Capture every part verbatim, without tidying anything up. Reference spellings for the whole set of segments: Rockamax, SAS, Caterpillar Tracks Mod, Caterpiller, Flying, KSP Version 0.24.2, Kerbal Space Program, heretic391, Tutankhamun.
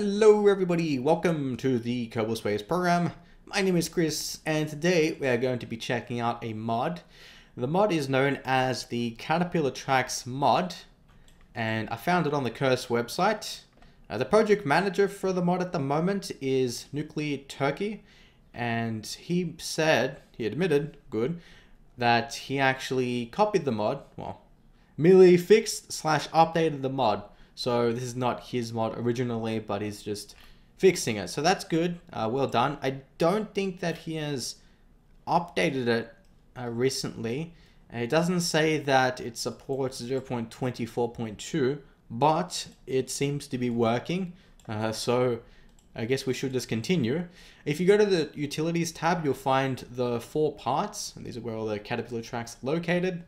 Hello everybody, welcome to the Kerbal Space Program. My name is Chris and today we are going to be checking out a mod. The mod is known as the Caterpillar Tracks Mod and I found it on the Curse website. Uh, the project manager for the mod at the moment is Nuclear Turkey and he said, he admitted, good, that he actually copied the mod, well, merely fixed slash updated the mod. So this is not his mod originally, but he's just fixing it. So that's good. Uh, well done. I don't think that he has updated it uh, recently. Uh, it doesn't say that it supports zero point twenty-four point two, but it seems to be working. Uh, so I guess we should just continue. If you go to the Utilities tab, you'll find the four parts. And these are where all the Caterpillar tracks are located.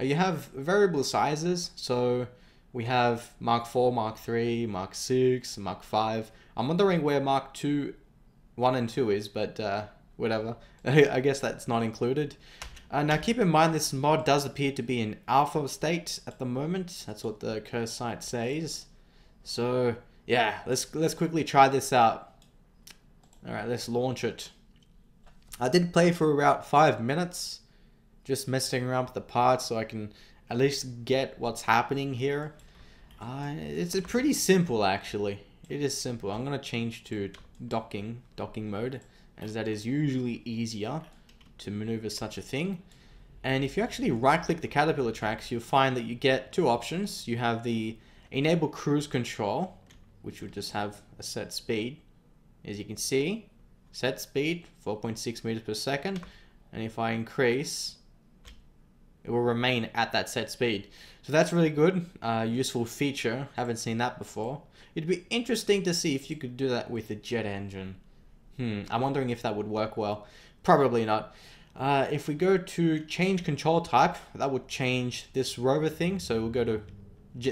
Uh, you have variable sizes. So we have Mark four, Mark three, Mark six, Mark five. I'm wondering where Mark two, one and two is, but uh, whatever. I guess that's not included. Uh, now keep in mind this mod does appear to be in alpha state at the moment. That's what the Curse site says. So yeah, let's, let's quickly try this out. Alright, let's launch it. I did play for about five minutes, just messing around with the parts so I can at least get what's happening here. Uh, it's a pretty simple actually. It is simple. I'm gonna change to docking, docking mode, as that is usually easier to maneuver such a thing. And if you actually right click the Caterpillar tracks, you'll find that you get two options. You have the enable cruise control, which will just have a set speed. As you can see, set speed, four point six meters per second. And if I increase, it will remain at that set speed. So that's really good, uh, useful feature. Haven't seen that before. It'd be interesting to see if you could do that with a jet engine. Hmm, I'm wondering if that would work well. Probably not. Uh, if we go to change control type, that would change this rover thing. So we'll go to,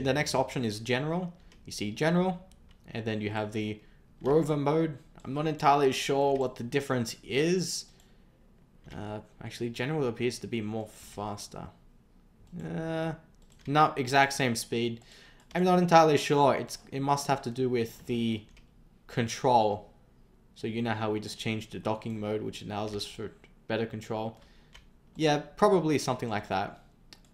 the next option is general. You see general, and then you have the rover mode. I'm not entirely sure what the difference is. Uh, actually, general appears to be more faster. Uh, not exact same speed. I'm not entirely sure. It's it must have to do with the control. So you know how we just changed the docking mode, which allows us for better control. Yeah, probably something like that.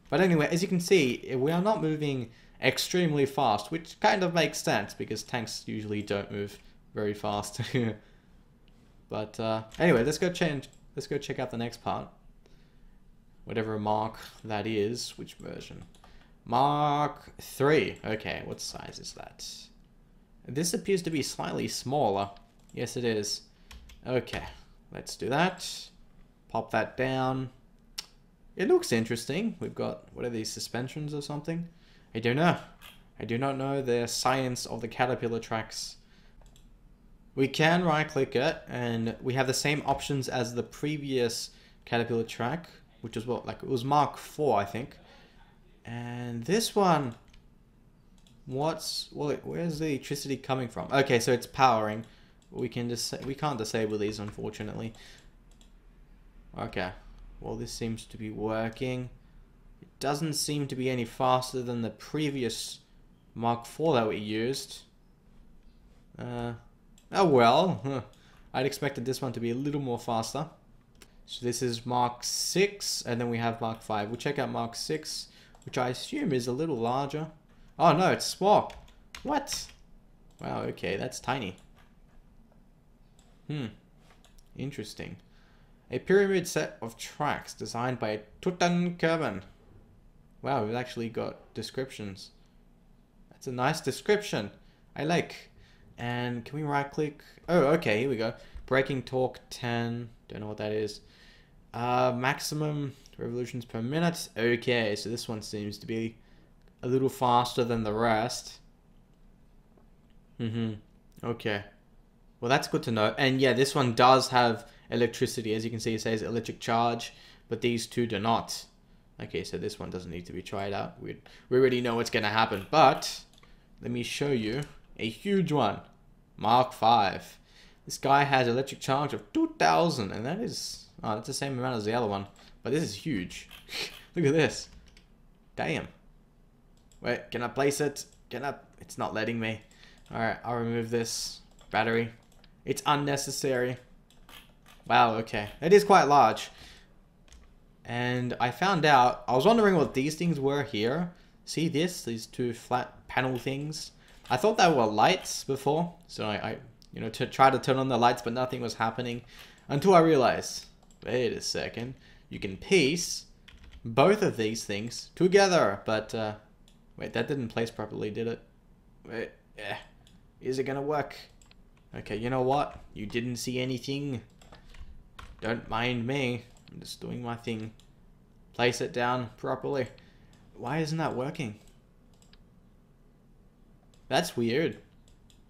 But anyway, as you can see, we are not moving extremely fast, which kind of makes sense because tanks usually don't move very fast. But uh, anyway, let's go change. Let's go check out the next part. Whatever mark that is, which version? Mark three. Okay, what size is that? This appears to be slightly smaller. Yes, it is. Okay, let's do that. Pop that down. It looks interesting. We've got, what are these, suspensions or something? I don't know. I do not know the science of the Caterpillar tracks. We can right click it and we have the same options as the previous Caterpillar track, which is what, like it was Mark four, I think. And this one, what's, well, where's the electricity coming from? Okay, so it's powering. We can just, we can't disable these, unfortunately. Okay, well, this seems to be working. It doesn't seem to be any faster than the previous Mark four that we used. Uh... Oh well, I'd expected this one to be a little more faster. So this is Mark six, and then we have Mark five. We'll check out Mark six, which I assume is a little larger. Oh no, it's small. What? Wow, okay, that's tiny. Hmm, interesting. A pyramid set of tracks designed by Tutankhamun. Wow, we've actually got descriptions. That's a nice description. I like. And can we right click? Oh, okay, here we go. Braking torque ten, don't know what that is. Uh, maximum revolutions per minute. Okay, so this one seems to be a little faster than the rest. Mm-hmm, okay. Well, that's good to know. And yeah, this one does have electricity. As you can see, it says electric charge, but these two do not. Okay, so this one doesn't need to be tried out. We, we already know what's gonna happen, but let me show you. A huge one, Mark five. This guy has electric charge of two thousand, and that is, oh, that's the same amount as the other one, but this is huge. Look at this. Damn. Wait, can I place it? Can I? It's not letting me. Alright, I'll remove this battery. It's unnecessary. Wow, okay. It is quite large. And I found out, I was wondering what these things were here. See this? These two flat panel things. I thought they were lights before, so I, I you know, to try to turn on the lights, but nothing was happening until I realized, wait a second, you can piece both of these things together, but uh, wait, that didn't place properly, did it? Wait, yeah. Is it gonna work? Okay, you know what? You didn't see anything. Don't mind me. I'm just doing my thing. Place it down properly. Why isn't that working? That's weird.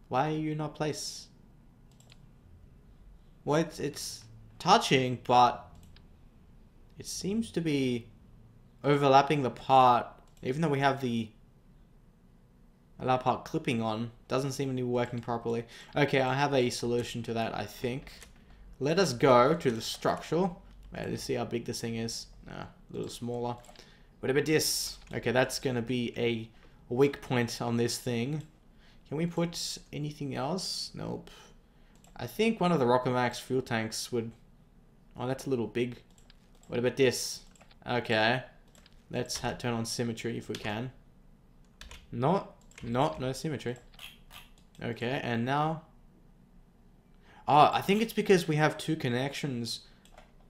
Why are you not placed? Well, it's, it's touching, but it seems to be overlapping the part, even though we have the allow part clipping on, doesn't seem to be working properly. Okay, I have a solution to that, I think. Let us go to the structural. Wait, let's see how big this thing is. No, a little smaller. What about this? Okay, that's gonna be a weak point on this thing. Can we put anything else? Nope. I think one of the Rockamax fuel tanks would... Oh, that's a little big. What about this? Okay. Let's ha turn on symmetry if we can. Not, not, no symmetry. Okay, and now... Oh, I think it's because we have two connections.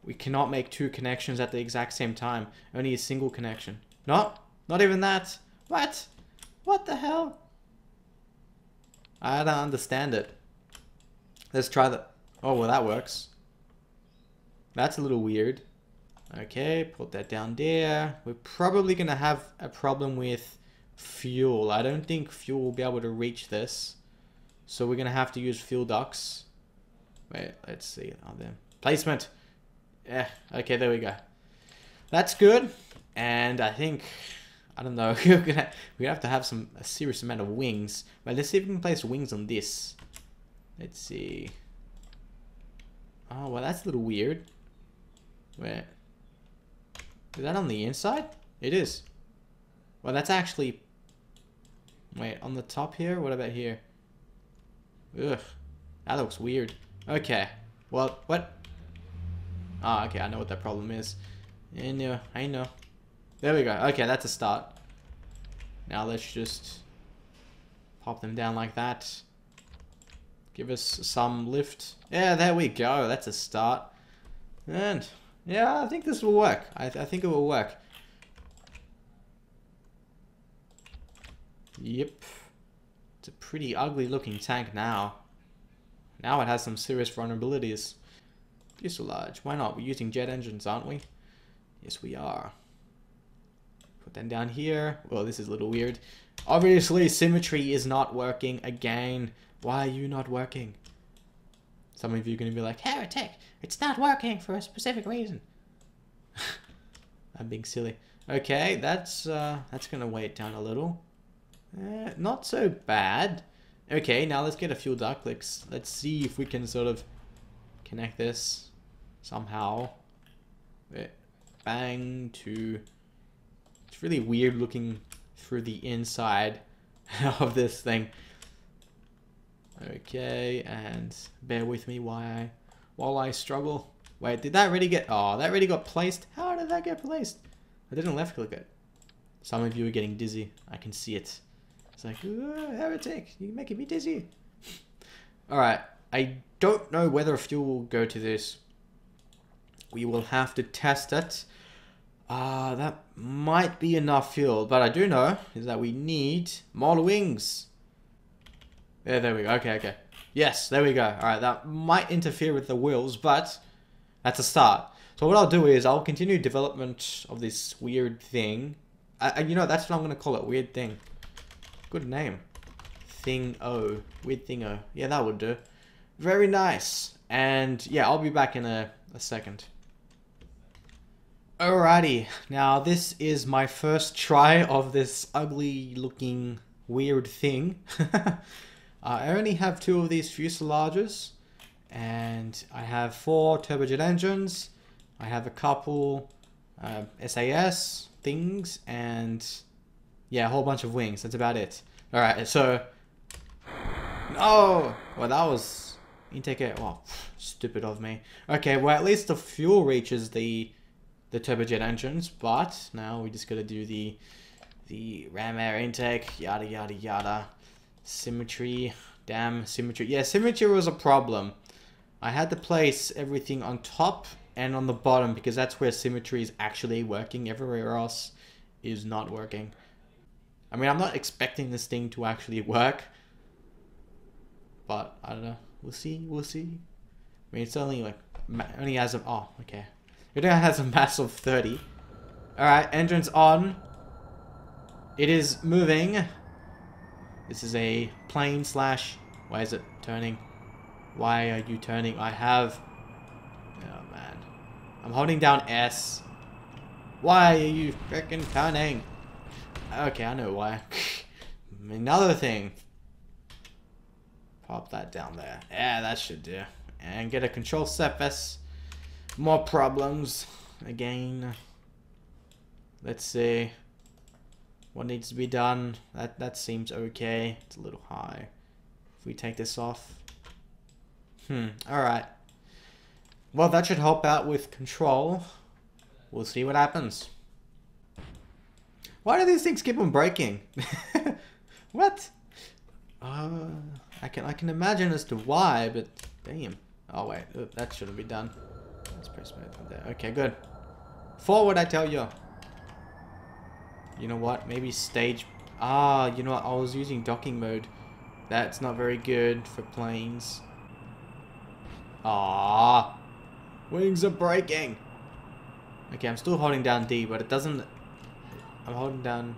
We cannot make two connections at the exact same time. Only a single connection. No, not even that. What? What the hell? I don't understand it. Let's try the... Oh, well, that works. That's a little weird. Okay, put that down there. We're probably going to have a problem with fuel. I don't think fuel will be able to reach this. So we're going to have to use fuel ducts. Wait, let's see. Oh, damn. Placement. Yeah, okay, there we go. That's good. And I think... I don't know, we're gonna we have to have some a serious amount of wings. But let's see if we can place wings on this. Let's see. Oh, well, that's a little weird. Wait. Is that on the inside? It is. Well, that's actually... Wait, on the top here? What about here? Ugh. That looks weird. Okay. Well, what? Ah, oh, okay, I know what that problem is. I know, I know. There we go. Okay, that's a start. Now let's just pop them down like that. Give us some lift. Yeah, there we go. That's a start. And yeah, I think this will work. I, th I think it will work. Yep. It's a pretty ugly looking tank now. Now it has some serious vulnerabilities. Fuselage. Why not? We're using jet engines, aren't we? Yes, we are. Put them down here. Well, this is a little weird. Obviously, symmetry is not working again. Why are you not working? Some of you are going to be like, heretic, it's not working for a specific reason. I'm being silly. Okay, that's uh, that's going to weigh it down a little. Uh, not so bad. Okay, now let's get a few duct. Let's, let's see if we can sort of connect this somehow. Bang to... It's really weird looking through the inside of this thing. Okay, and bear with me why while I struggle. Wait, did that really get... Oh, that really got placed? How did that get placed? I didn't left click it. Some of you are getting dizzy. I can see it. It's like, ooh, heretic, you're making me dizzy. Alright, I don't know whether fuel will go to this. We will have to test it. Ah, uh, that might be enough fuel, but I do know is that we need more wings. Yeah, there we go. Okay, okay. Yes, there we go. All right, that might interfere with the wheels, but that's a start. So what I'll do is I'll continue development of this weird thing. Uh, you know, that's what I'm going to call it, weird thing. Good name. Thing-o. Weird thing-o. Yeah, that would do. Very nice. And yeah, I'll be back in a, a second. Alrighty, now this is my first try of this ugly looking weird thing. uh, I only have two of these fuselages and I have four turbojet engines. I have a couple uh, S A S things and yeah, a whole bunch of wings. That's about it. Alright, so No! Well, that was intake air. Oh, stupid of me. Okay, well, at least the fuel reaches the the turbojet engines, but now we just got to do the the ram air intake, yada yada yada. Symmetry, damn symmetry. Yeah, symmetry was a problem. I had to place everything on top and on the bottom because that's where symmetry is actually working. Everywhere else is not working. I mean, I'm not expecting this thing to actually work, but I don't know. We'll see. We'll see. I mean, it's only like only has a oh okay. It only has a mass of thirty. All right, engines on. It is moving. This is a plane slash. Why is it turning? Why are you turning? I have. Oh man, I'm holding down S. Why are you frickin' turning? Okay, I know why. Another thing. Pop that down there. Yeah, that should do. And get a control surface. More problems again. Let's see what needs to be done. That that seems okay. It's a little high. If we take this off. Hmm. All right. Well, that should help out with control. We'll see what happens. Why do these things keep on breaking? What? Uh, I can I can imagine as to why, but damn. Oh wait, that shouldn't be done. Let's press move from there. Okay, good. Forward, I tell you. You know what? Maybe stage. Ah, you know what? I was using docking mode. That's not very good for planes. Ah, wings are breaking. Okay, I'm still holding down D, but it doesn't. I'm holding down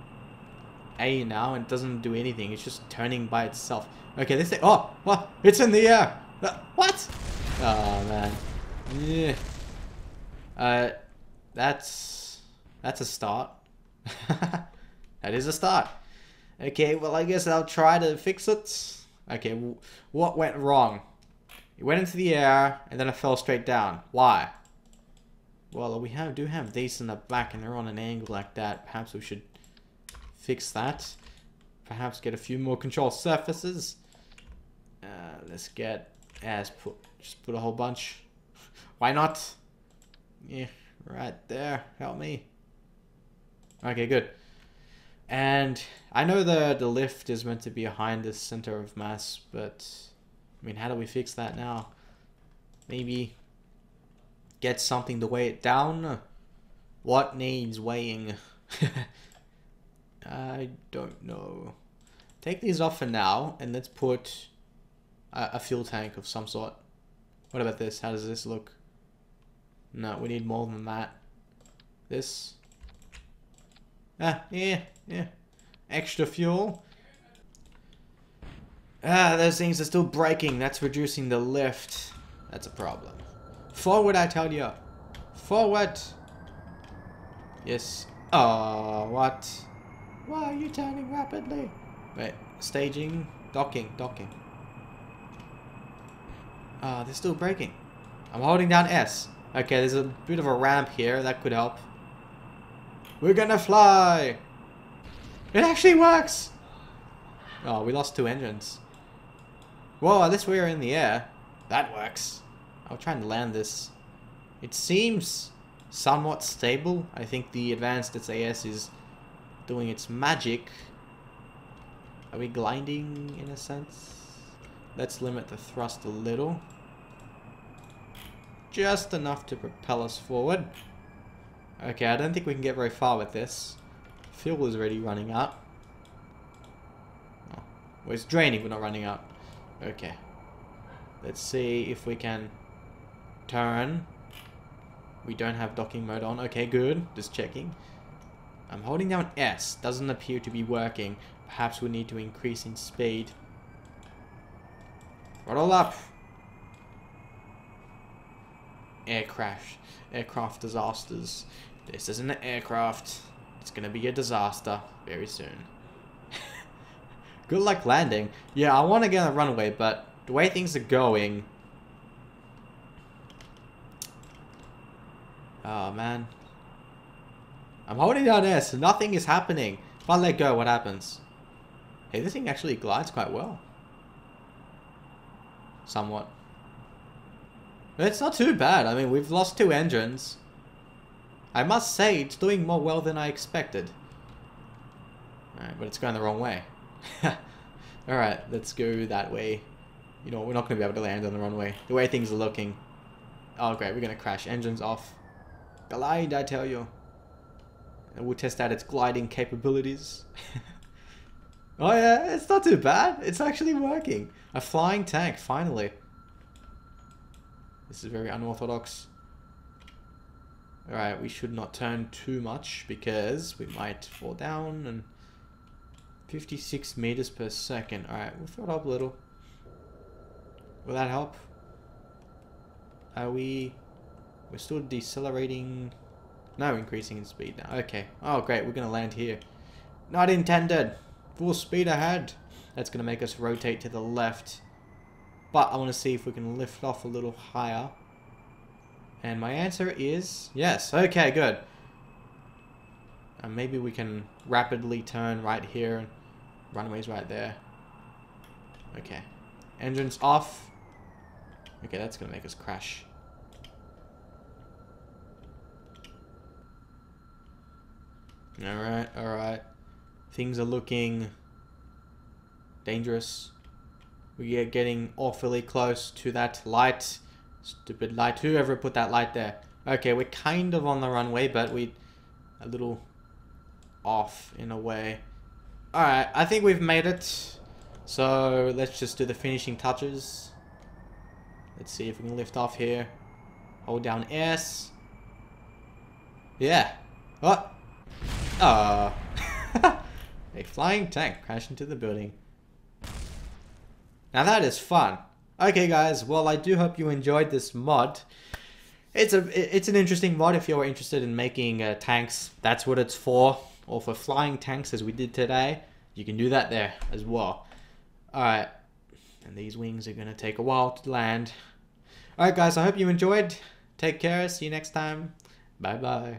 A now and it doesn't do anything. It's just turning by itself. Okay, this thing. Oh, what? It's in the air. What? Oh man. Yeah. Uh, that's that's a start. That is a start. Okay, well I guess I'll try to fix it. Okay, what went wrong? It went into the air and then it fell straight down. Why? Well, we have do have these in the back and they're on an angle like that. Perhaps we should fix that. Perhaps get a few more control surfaces. Uh, let's get as yeah, put just put a whole bunch. Why not? Yeah, right there. Help me. Okay, good. And I know the the lift is meant to be behind the center of mass, but I mean, how do we fix that now? Maybe get something to weigh it down. What needs weighing? I don't know. Take these off for now and let's put a, a fuel tank of some sort. What about this? How does this look? No, we need more than that. This. Ah, yeah, yeah. Extra fuel. Ah, those things are still breaking. That's reducing the lift. That's a problem. Forward, I tell you. Forward. Yes. Oh, what? Why are you turning rapidly? Wait, staging, docking, docking. Ah, oh, they're still braking. I'm holding down S. Okay, there's a bit of a ramp here. That could help. We're gonna fly. It actually works. Oh, we lost two engines. Whoa, at least we were in the air. That works. I'll try and land this. It seems somewhat stable. I think the advanced S A S is doing its magic. Are we gliding in a sense? Let's limit the thrust a little. Just enough to propel us forward. Okay, I don't think we can get very far with this. Fuel is already running out. Oh, well, it's draining, we're not running out. Okay. Let's see if we can turn. We don't have docking mode on. Okay, good. Just checking. I'm holding down S. Doesn't appear to be working. Perhaps we need to increase in speed. Roll up. Air crash. Aircraft disasters. This isn't an aircraft. It's going to be a disaster very soon. Good luck landing. Yeah, I want to get on the runway, but the way things are going. Oh man. I'm holding down S. Nothing is happening. If I let go, what happens? Hey, this thing actually glides quite well. somewhat. It's not too bad. I mean, we've lost two engines. I must say, it's doing more well than I expected. Alright, but it's going the wrong way. Alright, let's go that way. You know, we're not going to be able to land on the runway. The way things are looking. Oh, great, we're going to crash. Engines off. Glide, I tell you. And we'll test out its gliding capabilities. Oh yeah, it's not too bad. It's actually working. A flying tank, finally. This is very unorthodox. Alright, we should not turn too much because we might fall down. And fifty-six meters per second. Alright, we'll throw it up a little. Will that help? Are we... We're still decelerating... No, increasing in speed now. Okay. Oh, great. We're going to land here. Not intended. Full speed ahead. That's going to make us rotate to the left. But I want to see if we can lift off a little higher. And my answer is yes. Okay, good. And maybe we can rapidly turn right here. Runway's right there. Okay. Engines off. Okay, that's going to make us crash. Alright, alright. Things are looking dangerous. We are getting awfully close to that light. Stupid light. Whoever put that light there? Okay, we're kind of on the runway, but we're a little off in a way. Alright, I think we've made it. So let's just do the finishing touches. Let's see if we can lift off here. Hold down S. Yeah. What? Oh. A flying tank crashed into the building. Now that is fun. Okay guys, well I do hope you enjoyed this mod. It's a it's an interesting mod if you're interested in making uh, tanks. That's what it's for. Or for flying tanks as we did today. You can do that there as well. Alright. And these wings are going to take a while to land. Alright guys, I hope you enjoyed. Take care. See you next time. Bye bye.